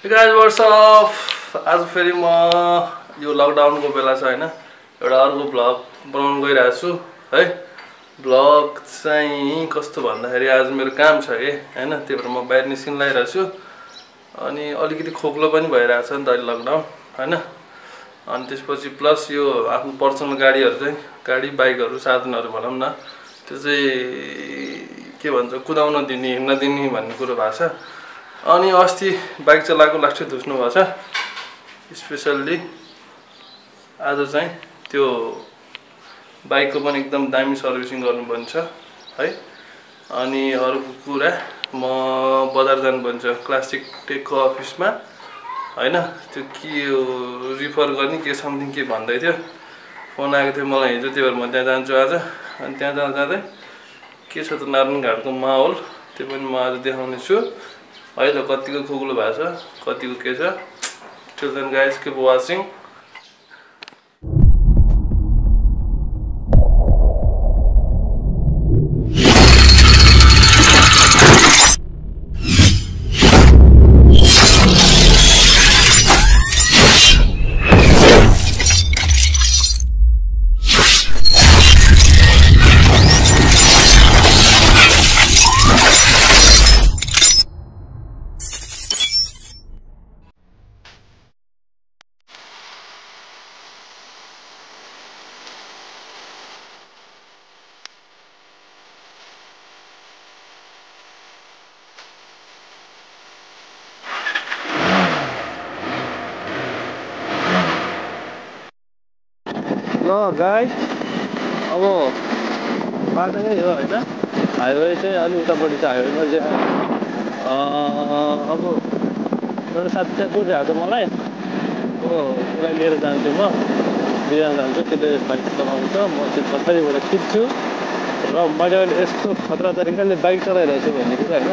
Hey guys, what's up? आज फेरि म यो लकडाउन को बेला छ हैन एउटा अर्को ब्लग बनाउन गइरहेको छु है। ब्लग चाहिँ कस्तो भन्दाखेरि आज मेरो काम छ के हैन, त्यही भएर म बाहिर निस्किन लागिरहेको छु। अनि अलिकति खोक्लो पनि भइरहेको छ नि त लकडाउन हैन। अनि त्यसपछि प्लस यो आफ्नो पर्सनल गाडीहरु चाहिँ गाडी बाइकहरु साधनहरु भनौं न, त्यो चाहिँ के भन्छ कुदाउन दिने नदिने भन्ने कुरा भाषा। अनि अस्ति बाइक चलाएको लास्टै धुस्नु भएको छ। स्पेशल्ली आज चाहिँ त्यो बाइकको पनि एकदम दामी सर्भिसिङ गर्नुपर्ने छ है। अनि अरु कुरा म बजार जानुपर्छ क्लासिक टेकको अफिसमा हैन, त्यो के रिफर गर्ने के समथिङ के भन्दै थियो, फोन आएको थियो मलाई हिजो, त्यही भएर म त्यहाँ जान्छु आज। अनि त्यहाँ जाँदै के छ त नारायण घाटको माहौल त्यो पनि म आज देखाउने छु है। त कतिको खोक्लो भएको छ कतिको के छ, till then guys keep watching. ल गाइस अब बाटोकै हो होइन, हाइवे चाहिँ अलि उतापट्टि छ हाइवेमा चाहिँ। अब मेरो साथी चाहिँ कुरिरहेको छ मलाई, उसलाई लिएर जान्छु म बिहान जान्छु, त्यसले बाइक चलाउँछ म त्यो कसैबाट खिच्छु। र मैले अहिले यस्तो खतरा तरिकाले बाइक चलाइरहेको छु भन्ने कुरा होइन,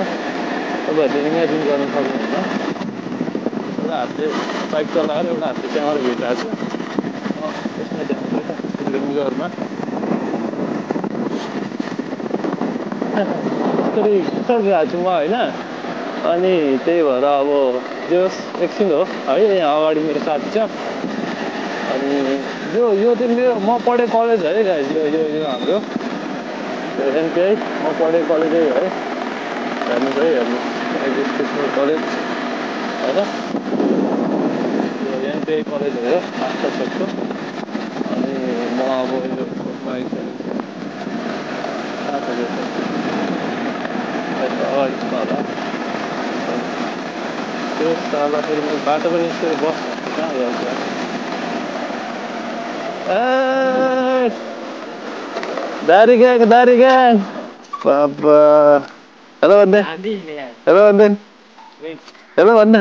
तपाईँहरूले इमेजिन गर्नु सक्नुहुन्छ। एउटा हातले बाइक चलाएर एउटा हातले क्यामेरा भिडिरहेको छु घरमा, त्यसरी चलिरहेको छु म होइन। अनि त्यही भएर अब जो एकछिन हो है, यहाँ अगाडि मेरो साथी छ। अनि यो चाहिँ मेरो म पढेँ कलेज है गाइस, यो हाम्रो एनपिआई म पढेँ कलेजै हो है, हेर्नु है हेर्नु एजुकेसनल कलेज होइन, एनपिआई कलेज हो आस्था सक्छु। म अब यो बाइक होला त्यो चलाउँदाखेरि म बाटो पनि यसरी बस कहाँ जान्छ ए दारी ग्याङ दारी ग्याङ बाबा। हेलो भन्दै हेलो भन्दै हेलो भन्न,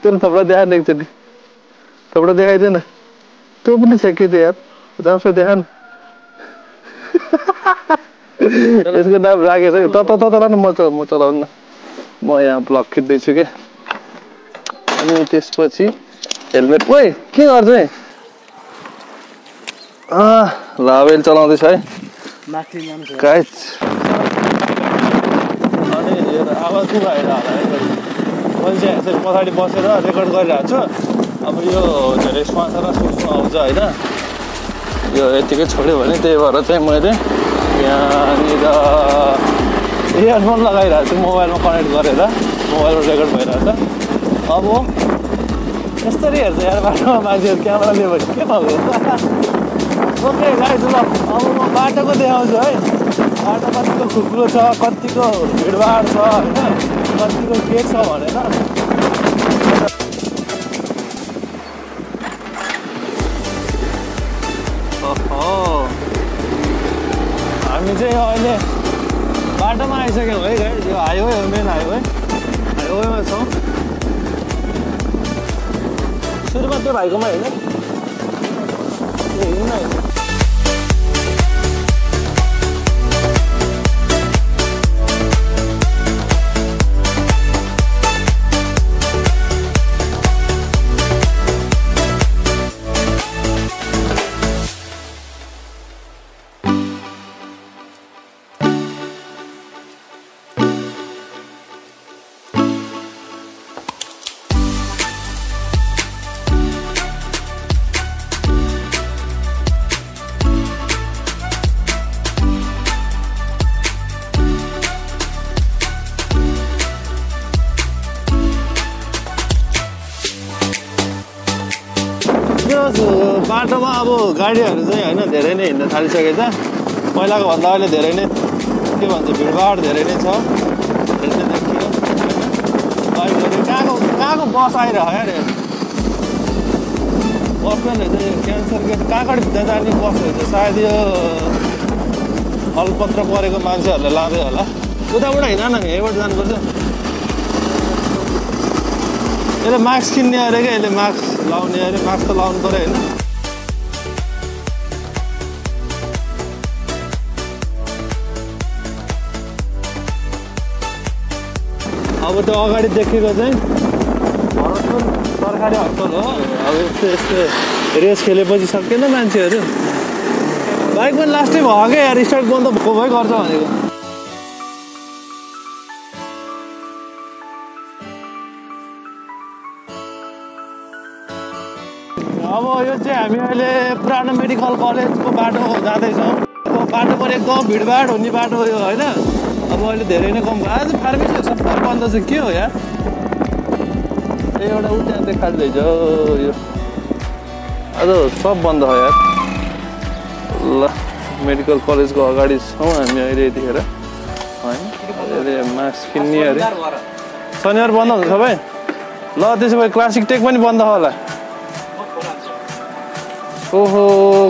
तैँले थप्पडा देखाएन, एकचोटि थप्पडा देखाइदिएन, तो भी नहीं चेक यार उदाम से ध्यान। इसको नाम रागे तो म चलाउन म यहाँ ब्लक खिच्दैछु के। अनि त्यसपछि हेलमेट ओइ के गर्छ है लाभेल चलाउँदैछ है माथि नाम गाइस। अनि यो आवाज पुरा आइरा होला है, मैले चाहिँ यसरी पछाडी बसेर रेकर्ड गरिरहेको छु। अब यो धेरै समाचारमा सुन्नु आउँछ होइन, यो यतिकै छोड्यो भने त्यही भएर चाहिँ मैले यहाँनिर इयरफोन लगाइरहेको छु, मोबाइलमा कनेक्ट गरेर मोबाइलमा रेकर्ड भइरहेको छ। अब यसरी हेर्छ यहाँ बाटोमा मान्छेहरू क्यामेरा लियो भने के पाउँछ। ओके गाइस, ल अब म बाटोको देखाउँछु है, बाटो कतिको खुक्लो छ कतिको भिडभाड छ होइन कतिको के छ भनेर। हामी चाहिँ अहिले बाटोमा आइसक्यौँ है गाइस, यो हाइवे हो मेन हाइवे, हाइवेमा छौँ। सुरुमा त्यो भाइकोमा होइन हिँड्नु मार्चमा अब गाडीहरू चाहिँ हैन धेरै नै हिँड्न थालिसकेको छ। पहिलाको भन्दा अहिले धेरै नै के भन्छ भिडभाड धेरै नै छ। कहाँको बस आइरह्यो अरे बसले चाहिँ क्यान्सर के काँकड भित्र जाने बस रहेछ सायद यो अलपत्र परेको मान्छेहरूले लाँदै होला। उताबाट हिँड न यहीँबाट जानुपर्छ। यसले मास्क किन्ने अरे क्या यसले मास्क लाउने अरे मास्क त लाउनु पऱ्यो होइन। अब त्यो अगाडि देखेको चाहिँ भरतपुर सरकारी अस्पताल हो। अब यस्तो यस्तो रेस खेलेपछि सकेन मान्छेहरू बाइक पनि लास्टै भयो क्या यार स्टार्ट बन्द भएको भइ गर्छ भनेको। अब यो चाहिँ हामी अहिले पुरानो मेडिकल कलेजको बाटो जाँदैछौँ। बाटो पनि एकदम भिडभाड हुने बाटो यो होइन। अब अहिले धेरै नै कम आज फार्मेसीहरू सबै बन्द छ के हो यार। एउटा उता चाहिँ खाल्दैछ यो आज सब बन्द हो यार। ल मेडिकल कलेजको अगाडि छौँ हामी अहिले यतिखेर होइन। अहिले मास्क किन्ने अरे शनिबार बन्द हुन्छ सबै। ल त्यसो भए क्लासिक टेक पनि बन्द होला। ओहो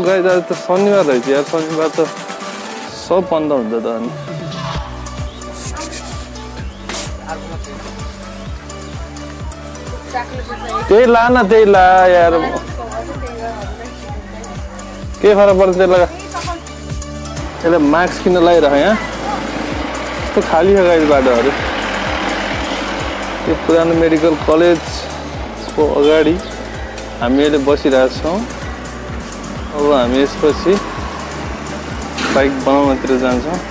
गाई दाजु त शनिबार रहेछ यार। शनिबार त सब बन्द हुन्छ त अनि। त्यही ला यार के फरक पर्छ त्यही लगा। यसलाई मास्क किन लगाइरह यहाँ यस्तो खाली छ गाई बाटोहरू। त्यो पुरानो मेडिकल कलेजको अगाडि हामी अहिले बसिरहेको छौँ। अब हामी यसपछि बाइक बनाउनतिर जान्छौँ।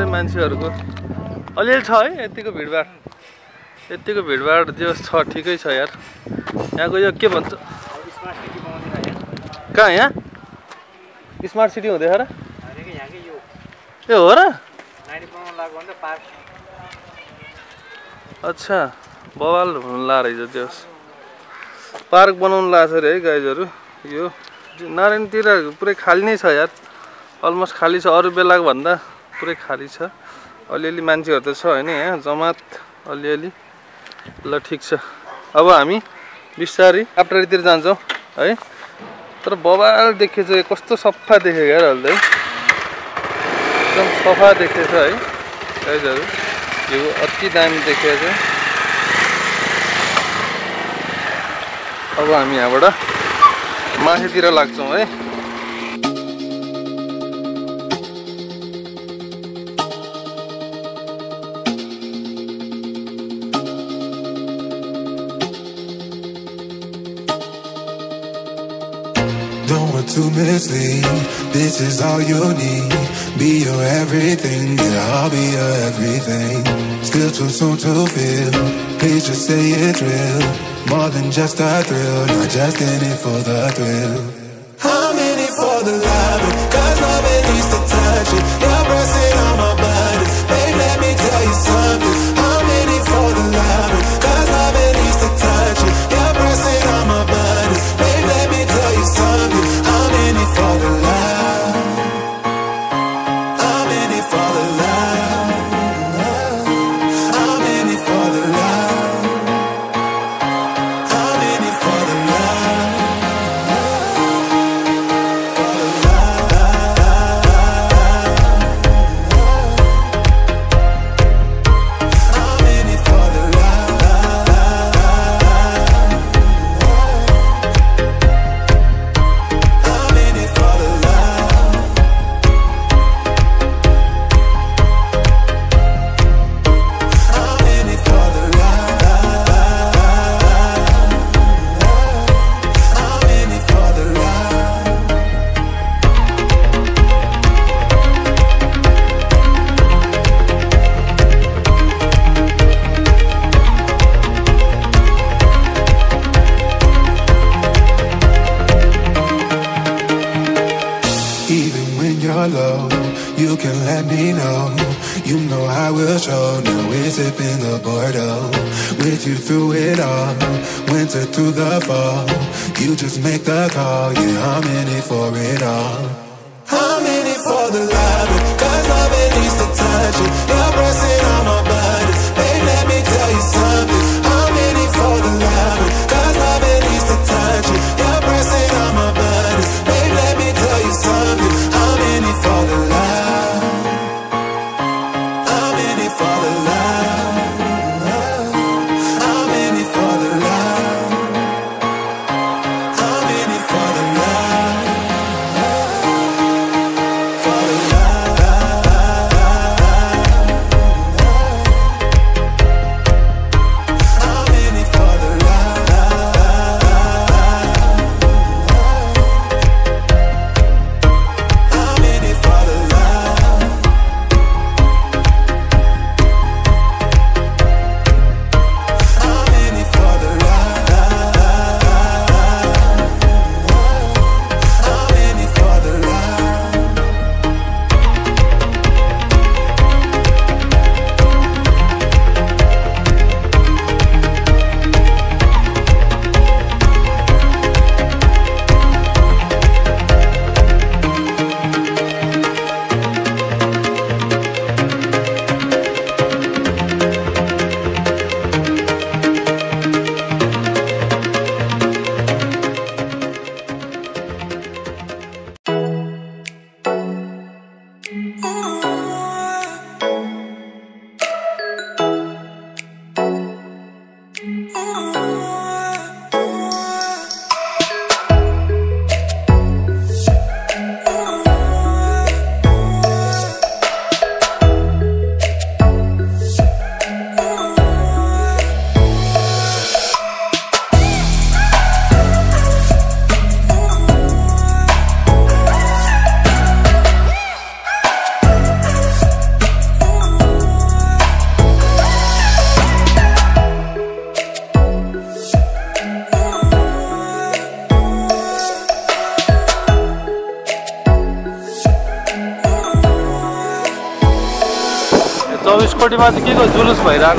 थुप्रै मान्छेहरुको अलिअलि छ है यतिको भिडभाड जो छ ठिकै छ यार। यहाँको यो के भन्छ कहाँ यहाँ स्मार्ट सिटी हुँदै र ए हो र। अच्छा बवाल हुन ला रहेछ त्यो पार्क बनाउन लाग्छ अरे है गाइजहरु। यो नारायणतिर पुरै खाली नै छ यार, अलमोस्ट खाली छ, अरु बेलाको भन्दा पुरै खाली छ। अलिअलि मान्छेहरु त छ हैन यहाँ जमात अलिअलि। ल ठीक छ अब हामी बिस्तारै काप्रारीतिर जान्छौँ है। तर बवाल देखेछ कस्तो सफा देखे यार, हल्दै एकदम सफा देखेछ है गाइजहरु। यो अति दामी देखेछ। अब हामी यहाँबाट माथितिर लाग्छौँ है। Don't want to mislead, this is all you need. Be your everything, yeah, I'll be your everything. Still too soon to feel, please just say it's real. More than just a thrill, not just in it for the thrill. I'm in it for the love, cause love it needs to touch it. You're pressing on my body, babe, let me tell you something. I'm in it for the love, cause love it needs to touch it. You're pressing on my body, babe, let me tell you something. I'm in it for the love, I'm in it for the love, I'm in it for the love. You through it all, winter through the fall, you just make the call, yeah, I'm in it for it all. I'm in it for the love, cause love it needs to touch it. You're pressing on my body, babe, let me tell you something. I'm in it for the love, cause love it needs to touch it. You're pressing on my body, babe, let me tell you something. I'm in it for the love, I'm in it for the love. 24 कोटी में के को जुलूस भैर यहाँ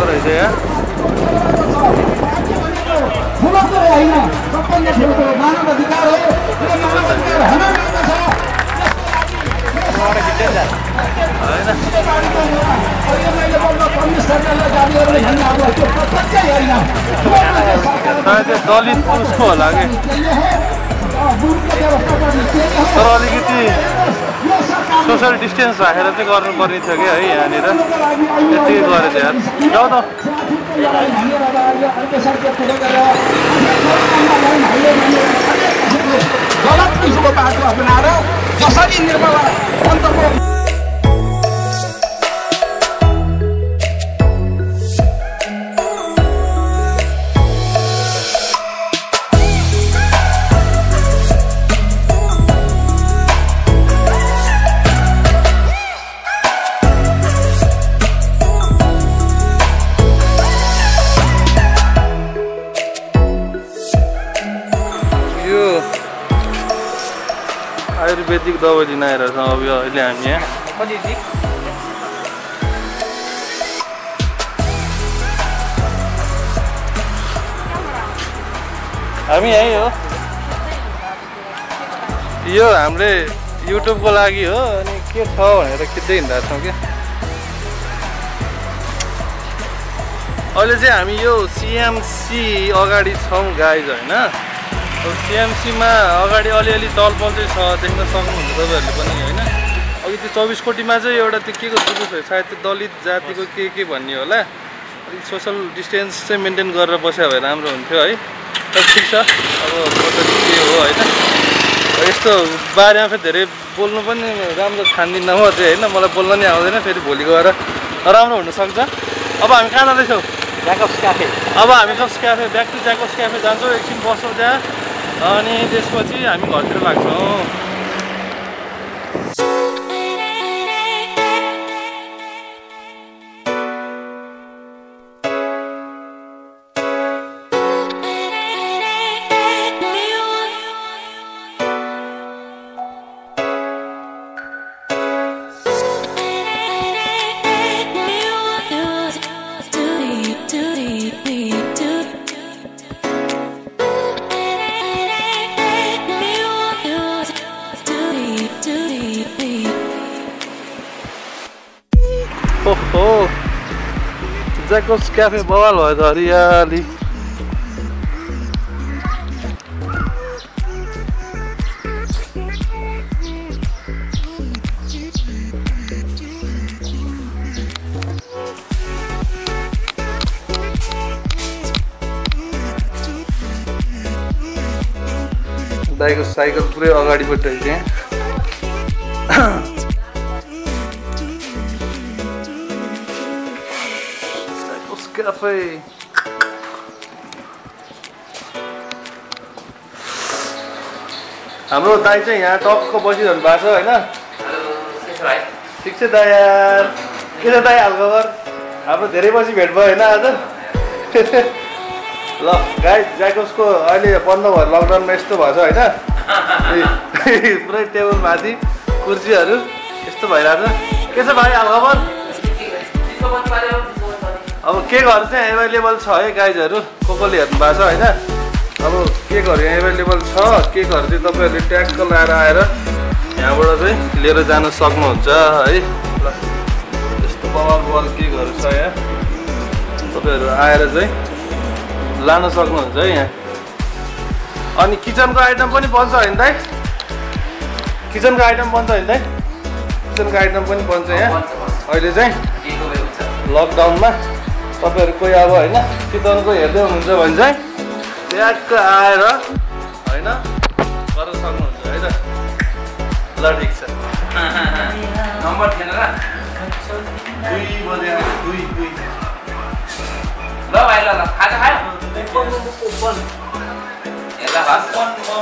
दलित उसको होला कि तर अलिकति सोशल डिस्टेंस राखेर चाहिँ गर्नुपर्ने थियो के है यहाँनिर त्यति गरे यार जाऊ त गलत किसिमको बाटो अपनाएर जसरी निर्मला अन्तको आयुर्वेदिक दवाई लिन आइरहेको छौँ। अब अहिले हामी यहाँ यहीँ हो। यो हामीले युट्युबको लागि हो अनि के छ भनेर खिच्दै हिँड्दा छौँ क्या। अहिले चाहिँ हामी यो सिएमसी अगाडि छौँ गाइज होइन। सीएमसीमा अगाडि अलिअलि दलबल चाहिँ छ देख्न सक्नुहुन्छ तपाईँहरूले पनि होइन। अघि त्यो 24 कोटीमा चाहिँ एउटा त्यो के को जुलुस सायद त्यो दलित जातिको के भन्ने होला। अलिक सोसल डिस्टेन्स चाहिँ मेन्टेन गरेर बस्यो भए राम्रो हुन्थ्यो है। तर ठिक छ अब कसरी के हो होइन। यस्तो बारेमा फेरि धेरै बोल्नु पनि राम्रो ठान्दिन म चाहिँ होइन। मलाई बोल्न नै आउँदैन फेरि भोलि गएर राम्रो हुनसक्छ। अब हामी कहाँ जाँदैछौँ? Jacobs cafe. अब हामी Jacobs cafe back to Jacobs cafe जान्छौँ। एकछिन बस्छौँ त्यहाँ अनि त्यसपछि हामी घरतिर लाग्छौँ। ज्याकब्स क्याफे बवाल भयो त हरियाली। दाइको साइकल पुरै अगाडिबाट हिँड्छ। Cafe. हाम्रो दाइ चाहिँ यहाँ टक्क बसिरहनु भएको छ हैन। ठिक छ दाइ यार। के छ दाइ हाल खबर? हाम्रो धेरै बसी भेट भयो हैन आज। ल गाइस ज्याकब्सको अहिले बन्द भयो लकडाउनमा यस्तो भएछ हैन। पुरै टेबल माथि कुर्सीहरू यस्तो भइरहेछ। के छ भाइ हाल खबर? अब केकहरू चाहिँ एभाइलेबल छ है गाइजहरू। कसले हेर्नु भएको छ होइन। अब केकहरू एभाइलेबल छ। केकहरू चाहिँ तपाईँहरूले ट्याक्क लगाएर आएर यहाँबाट चाहिँ लिएर जान सक्नुहुन्छ है। ल यस्तो बवाल बवाल केकहरू छ यहाँ तपाईँहरू आएर चाहिँ लान सक्नुहुन्छ है यहाँ। अनि किचनको आइटम पनि बन्छ होइन दाइ? किचनको आइटम बन्छ होइन दाइ? किचनको आइटम पनि बन्छ यहाँ अहिले चाहिँ लकडाउनमा। तपाईहरु कोही अब हैन किचनको हेर्दै हुनुहुन्छ भने चाहिँ ट्याक्क आएर हैन गर्न सक्नुहुन्छ है त। ल ठीक छ। नम्बर थिएन र 2 बजे 2 ल भाइ ल ल खाजा खायो ओपन एला ओपन ममा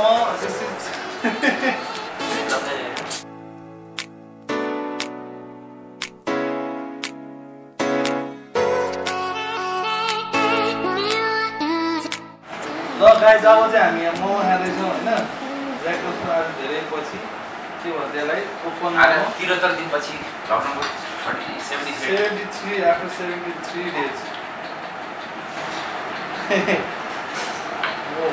गाइज। अब चाहिँ हामी यहाँ मोमो खाँदैछौँ होइन। ज्याकब्सको आज धेरै पछि के भन्छ त्यसलाई ओपन 73 दिन पछि लकडाउनको 73 after 73 days. Whoa.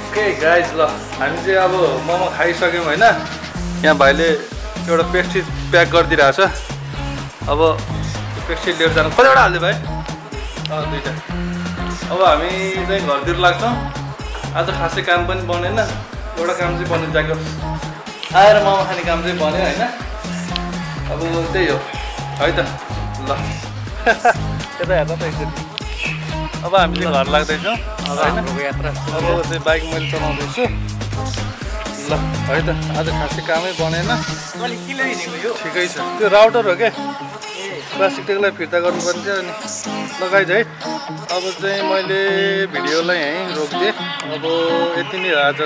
Okay guys ल हामी चाहिँ अब मोमो खाइसक्यौँ होइन। यहाँ भाइले एउटा पेस्ट्री प्याक गरिदिरहेको छ। अब पेस्ट्री लिएर जानु कतिवटा हाल्दै भाइ? दुईवटा। अब हामी चाहिँ घरतिर लाग्छौँ। आज खासै काम पनि बनेन, एउटा काम चाहिँ बन्यो जाएको आएर मोमो खाने काम चाहिँ बन्यो होइन। अब त्यही हो है त। ल त्यता हेर्दा त एकचोटि अब हामीले घर लाग्दैछौँ यात्रा। अब चाहिँ बाइक मैले चलाउँदैछु। ल है त आज खासै कामै बनेन। ठिकै छ। त्यो राउटर हो क्या, प्लास्टिक टेकलाई फिर्ता गर्नुपर्ने थियो अनि लगाइज है। अब चाहिँ मैले भिडियोलाई यहीँ रोकिदिएँ। अब यति नै आज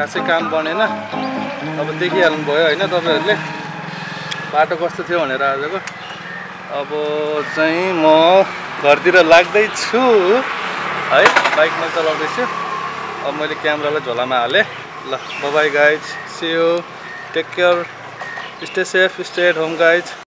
खासै काम बनेन। अब देखिहाल्नु भयो होइन तपाईँहरूले बाटो कस्तो थियो भनेर आजको। अब चाहिँ म घरतिर लाग्दैछु है, बाइकमा चलाउँदैछु। अब मैले क्यामेरालाई झोलामा हालेँ। ल bye guys, see you, take care, stay safe, stay at home guys.